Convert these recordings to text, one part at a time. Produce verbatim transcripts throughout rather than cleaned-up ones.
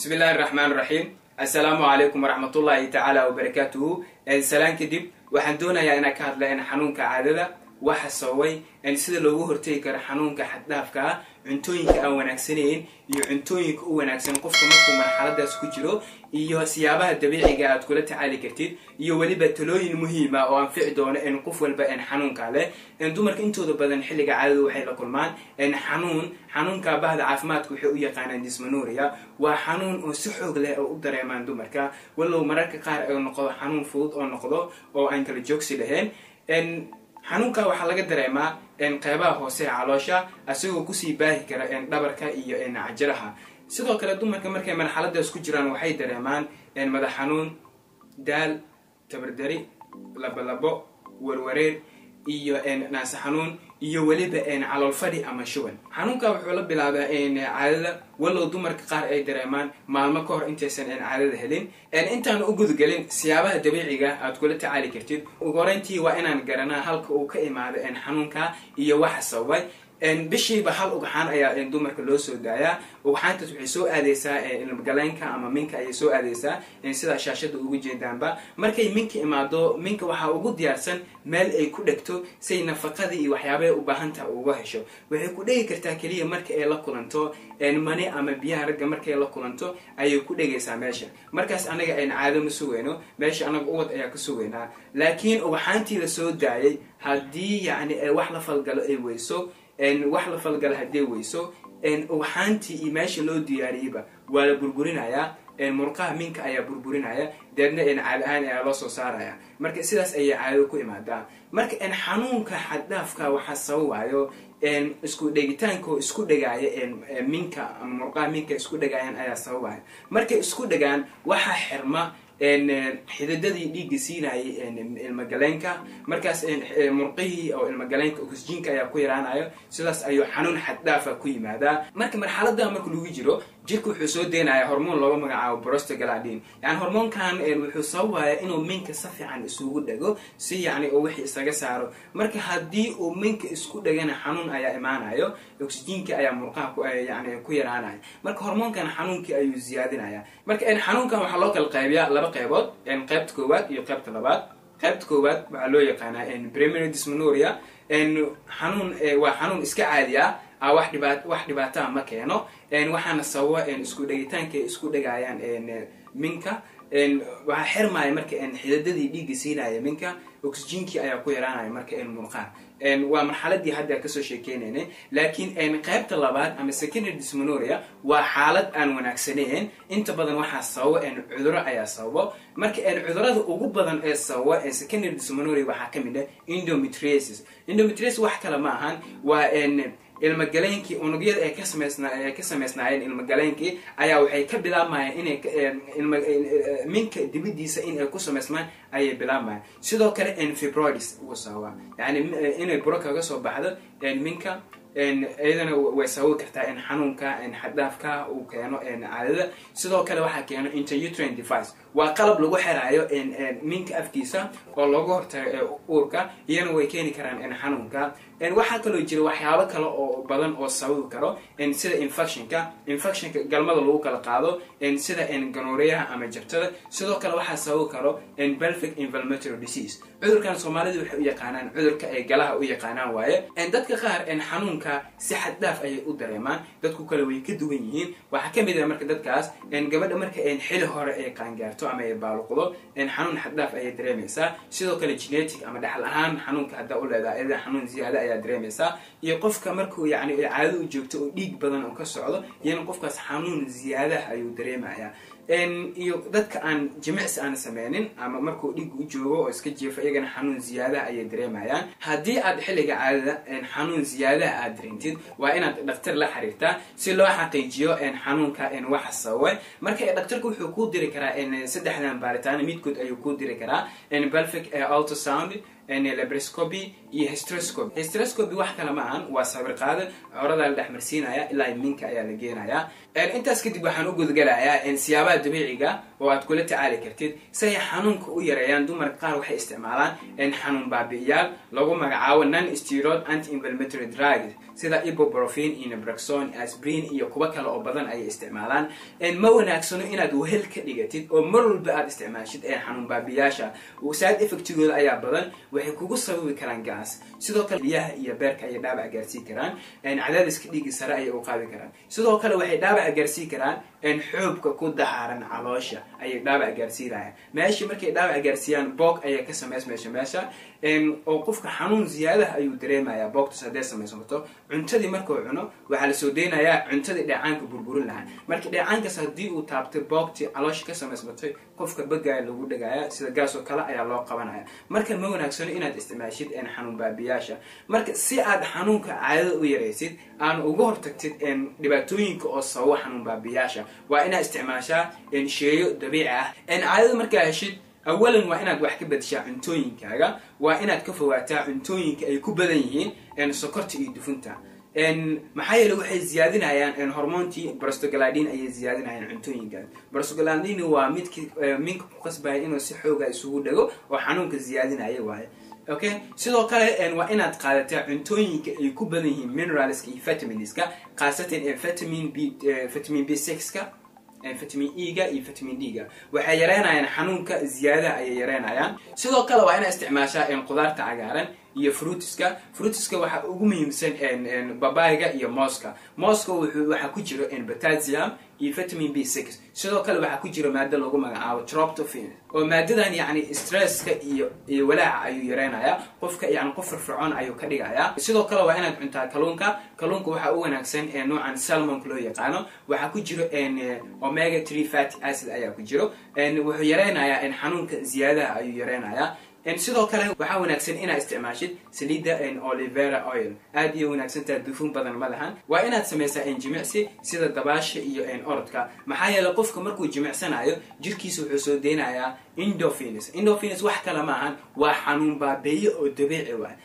بسم الله الرحمن الرحيم. السلام عليكم ورحمة الله تعالى وبركاته. سلام كدب وحندونا يا أنا كهاد لأن حنون كعادة وحسوي أن سيد الوهر تيكر حنون كحداف كا عنتونك أو نكسنين يعنتونك أو نكسن قفكم مكم مرحلة دسكجرو إيوه سيابها الدبيعي قاعد كلها تعالي كتير إيوه ولي بتلوين مهمة أو أنفع دون إن قف والبا إن حنون كله إن دومرك أنتوا دبلا نحل قاعد وحيل كلمان إن حنون حنون كبعد عفماتك وحقية قانون جسم نوريا وحنون سحق له أو أقدر يمان دومرك ولو مرك قارئ النقاط حنون فوت أو النقاط أو أنكر الجوكس لهن إن حنونكا waxaa laga dareemaa in qaybaha hoose caloosha asagoo ku sii baahi kara in dhabarka iyo in cajaraha sidoo kale dumarka markay marxaladaas ku jiraan waxay dareemaan in madax xanuun daal tabardari labalabo warwareer iyo in naas xanuun iyo waliba in calool fadhi ama shuban xanuunka wuxuu la bilaabaa in caadada walow dumarka qaar ay dareemaan maalmo ka hor intaysan in caadada helin intaan u gudgalin siyaabaha dabiiciga aad kula tacaali kartid ugu horeyntii waa inaan garanaa halka uu ka imaado in xanuunka iyo wax sababay in bishiiba hal ugaxaan ayaa in dumarka loo soo daayaa ugaxaantaas waxay soo aadaysaa in galeenka ama minka ay soo aadaysaa in sida shaashada ugu jeedaanba markay minka imaado minka waxa ugu diyaarsan meel ay ku dhigto say nafaqada iyo waxyaabaha u baahan tahay uga hesho waxay ku dhigi kartaa kaliya marka ay la kulanto in mani ama biyaha rag marka ay la kulanto ay ku dhigaysaa meesha markaas anaga ay caado ma suweeno meesha anaga uwad ayaa ka suweena laakiin ugaxaantii la soo daayay hadii yani wax la falgalo ay weyso إن واحد فلقل هدي ويسو إن وحانتي إيماشي لو دياريبا ولا بربورين عيا إن مرقاه منك عيا بربورين عيا درنا إن عالآن عيا لصو صار عيا مركا سيلاس أي عالوكو إمادا مركا إن حنونك حدافكا وحاسوو عيو إن اسكو ديجتانكو اسكو ديجايا إن منك مرقاه منك اسكو ديجايا عيا صوو عيا مركا اسكو ديجان وحا حرما إن حددي ديجي سينا إن المجالينكا مركز إن مرقيه أو المجالينكا أكسجينكا يا كويران عيو سلاس أيو حنون حدا فكوي ماذا مركز مرحلة ده مركز ويجرو جيكو حسود دين عيو هرمون لو ما عاو بروستاجلادين يعني هرمون كان الحسوة إنه منك صفي عن السوق دجو سي يعني أو وحي سجى سعره مركز هدي ومنك إسكود دجنا حنون أيا إيمان عيو أكسجينكا أيا مرقاه يعني كويران عيو مركز هرمون كان حنون كي أيو زيادين عيو مركز إن حنون كان حلاق القابية قيبات إن قيبت كوبات يقيبت لبات قيبت كوبات معلوية قنا إن بريمير ديسمنوريا إن حنون وحنون إسكا عالية أو واحد بات واحد باتام مكانه إن وحنا سوا إن إسكو دقيتان كي إسكو دقيان إن منك إن وحير ما يمرك إن حددي ديجي سينا يمنك أكسجينك أيا كويران يمرك إن مرقان إن ومرحلة دي هدا كسر شكلين لكن إن قيبت اللبات أم السكينة ديسمنوريا وحالة أن ونكسنين أنت بدن واحد سوا إن عذرة أيا سوا مرك إن عذرة وجود بدن أيا سوا إن سكينة ديسمنوريا وحكم ده إندوميتريسيس إندوميتريس واحد كلام عن وإن المجالينكي ونقيد أي كسم يصنع أي كسم يصنعين المجالينكي أيه وحي كبلا ما إنك المج منك دبدي سين الكسم يصنع أيه بلا ما شدوا كلا إن فيبروديس وسوا يعني إن البروكا قصوا بعده إن منك إن أيضا وسوا كتا إن حنونك إن حدافك وكأنه إن على شدوا كلا واحد كأنه إنتريوترين ديفايس وقلب لوجو حرايو إن منك أفتيسا ولوجو أوركا ينوي كيني كران إن حنونك إن واحد كله يجري وحياه كله أو بدن أو سوي كله إن سيدا إنفكشن كا إنفكشن قال ما ضلوا كله قاعدوا إن سيدا إن جنوريا أما جبتله سيدا كله واحد سوي كله إن بلفك إنفلاماتوري ديسيز عذر كان صومالي ذو حقيقة قانان عذر كجلها ويا قانان واي إن دتك خير إن حنونك صحة داف أي قدر يمان دتك كله ويكدوينين وحكم إذا مرك دتكاس إن قبل مرك إن حلو هر أي قانجرتو أما يبالو قلو إن حنون حداف أي دريميسا سيدا كله جيناتيك أما دحلان حنونك هدا أول هذا إذا حنون زيادة دريميسا يقف كمركو يعني عادو جوجتو ديق بدن او كسعده ينقف كاس حنون زياده ايو دريمايا ان ددك ان جمعس ان سمينين اما مركو ديق او جوجو اسكا جيفo iyagana xanuun ziyaada ay dareemayaan hadii aad xiliga caadada in xanuun ziyaada aad dareentid waa inaad dhaqtar la xiriirtaa si loo xaqiijiyo in xanuunka in wax saway marka dhaqtarku wuxuu ku diri karaa in saddexdan baaritaan midkood ayuu ku diri karaa in pelvic ultrasound يعني لابرسكوبي إيه هستروسكوبي. هستروسكوبي واحد كلا معان وصبر قادر عرضة للحمرسين هيا إلا يمينك هيا لجينا هيا. يعني أنت أسكت بحنوج ذجلا هيا إن سيابات دبيعة واتقول تعالى كرتيد سيا حنونك ويريان دو مرقار وح استعمالان إن حنون بابيال لقوا معاون نان استيراد أنت إنفلمتري دراج سيدا إيبوبروفين إنبركسون أسبرين إيكوبا كلا أبدان أي استعمالان إن ما ونعكسونه إن دوهل كريجتيد ومر بعد استعمال شد إن حنون بابياشة وساعد إفكتيرول أي أبدان وحكوجو صوب كران جاس سيدا كل بياه يبرك أي دابع جرسي كران إن عدد إسكليج سراء أي أقارب كران سيدا كل واحد دابع جرسي كران إن حبك كود حارن علاشه أي دابع جرسي راه ماشي مركي دابع جرسيان بوق أي كسم اسمه شماشة إن أوقفك حنون زيادة أيو دريمة يا بوق تصدق سمي سمتو عنتدي مركو عنو وعلى سودين يا عنتدي دعانك بربرون لعن مركي دعانك صديق وتابت بوق تي علاش كسم اسمتو قفك بقى اللي وده جاية سيدا جاسو كلا أي الله قبنا مركي المون أكسوني إن استماشيد إن حنون بابياشة مركي سعد حنونك عاد ويريسيد أن وجهر تكتيد إن دبتوينك أو صو حنون بابياشة وإن استعماشة إن شيء طبيعة إن عاد مركي أشيد أولاً وإنك واحد كبد شاع عنتوين كذا وإنك كفوات عنتوين كأي كبدين إن سكرت يدفنته إن محايل واحد زيادين يعني إن هرمونتي بروستوغلاندين أي زيادين يعني عنتوين كذا بروستوغلاندين هو ميت منك قصبة إنه سحوق يسود له وحنونك زيادين أي واحد أوكي سيدو كلا إن وإنك قالت عنتوين كأي كبدين مينرالس كي فيتامينس كا خاصة فيتامين بي فيتامين بي ستة كا إن فيتامين إي جا إن فيتامين دي جا وحيرينا يعني حنونك زيادة أي يرينا يعني سواء كلا وعنا استعمالها إن قدرة عجارا يفروتسكا فروتسكا وحقوم يمسن إن إن بابايجا يماسكا ماسكا وحكوجر إن بتاتزيام إن فيتامين بي ستة سواء كلا وحكوجر مادة لقوم عاو ترابتوفين ومادة يعني استرس كا ي ولا أي يرينا يعني قفك يعني قفر فرعون أي كريجا يعني سواء كلا وعنا عندها كلونكا كلونكا وحقوم نكسن إن نوع سالمون كلوية قانو وحكوجر إن أوميغا ثلاثة فاتي أسيد أي كوجر إن وحيرينا يعني إن حنونك زيادة أي يرينا يعني إن سيدو كله وحاول نكسن إنا استعمالشيد سليدة إن أوليفيرا أويل هذه ونكسن تدفون بدل ملهن وإنا تسميسا إن جميعسي سيدة دباش إيو إن أردكا محايا لقفك مركو جميعسان عيو جركيسو حسودين عيا إندوفينس إندوفينس واحد كلامهن وحنون بابي أو دبيعي واحد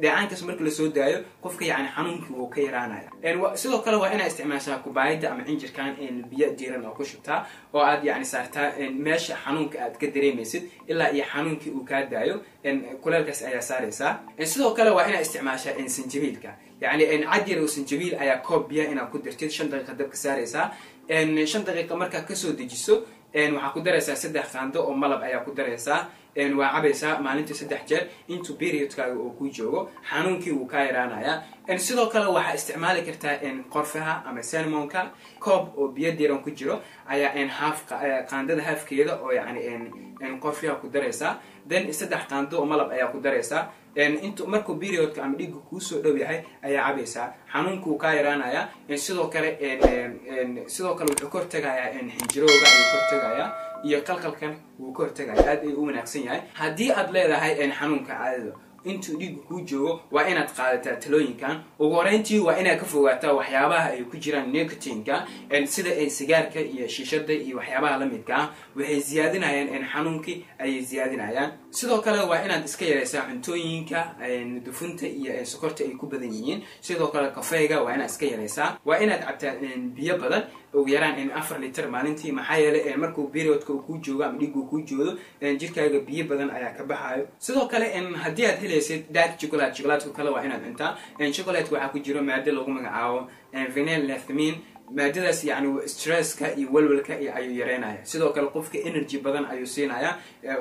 دعانك سمرك للسود عيو قفك يعني حنونك وكيران عيا إن سيدو كله وإنا استعمالشا كوبايدة أم عنجر كان إن بيا ديران أو كشبتا وعاد يعني صارتا إن ماشي حنونك أتقدرين مسد إلا إيه حنونك وكادايو إن كل الكاس أي سارسة إن سلوا كلا وإنا استعمالها إن سنجبيلك يعني إن عدير وسنجبيل أي كوبيا إن أكون درتيل شن دقيقة دبك سارسة إن شن دقيقة مركا كسو دجسو إن وحكون درسة سدح خاندو أو ملب أي أكون درسة إن وعبسة ما ننتي سدح جل إنتو بيريت كاو كوجو حنونك وكايرانا يا إن سلوا كلا وح استعمالك رتا إن قرفها أما سلمونك كوب أو بيديرون كوجو أي إن هاف قاندد هاف كيدا أو يعني إن إن قفيها كدرسة، then استدح قانتو ملاب أيه كدرسة، إن أنتو مركو بيريوت كعملية كوسو دوبيعي أيه عبيسة، حنونكو كايران أيه، إن سيدو كله إن إن سيدو كله وكورت جاية إن حجروا جاية وكورت جاية، يقلقل كان وكورت جاية، هذا هو نقصين هاي، هدي أدلة هاي إن حنونك عادة. أنتو ديجو كوجو وإنا تقالت تلوين كان وقرنتي وإنا كفوته وحيابها يكجران نيكوتين كان إن سيدا إن سجار كا يششدة وحيابها لميت كان وهي زيادة عين إن حنونكي أي زيادة عين سيدا كلا وإنا تسكير ساعن توين كا إن دفنت إيه سكرت إيه كوبدينين سيدا كلا كفاية وإنا تسكير ساع وإنا تعبت إن بيبضا ويران إن أفر لتر مالنتي محايلة إن مركو بيروت كوجو عم ديجو كوجو إن جير كا بيبضا أيا كبحايو سيدا كلا إن هديت داك شوكولات شوكولات وكلا وعينات أنت إن شوكولات وعاكو جرو معدل لغم عاو إن فينيل لثمين معدلس يعني ستريس كا يولول كا يعيو يرينايا سيدو كلا قفك إنرجي بدن عيو سينايا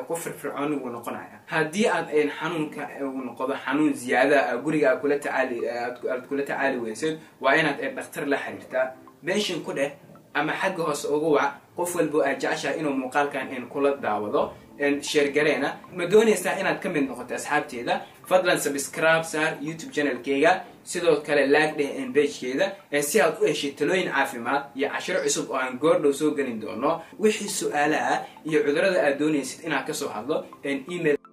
قفر فرعون ونقنايا هادي أد إن حنون كا ونقض حنون زيادة قريقا كلتا عالي كلتا عالي ويسد وعينات إن بختر لحريرتا بيشن كده أما حق هوس أوغوع قف البؤجعشة إنه مقال كان إن كل الدعوة إن شرجرينا مدوني ساعنا تكمل نقطة أصحابتي إذا فضلا سبسكرايب صار يوتيوب قناة كيجا سيدو كلا لايك ده إن بيج كيجا إن سياق وإيش تلوين عافمة يا عشرة عصب عن جورد وسوق جندونا وإيش السؤالها يعذرة أدوني ستين عكسوا حظه إن إيميل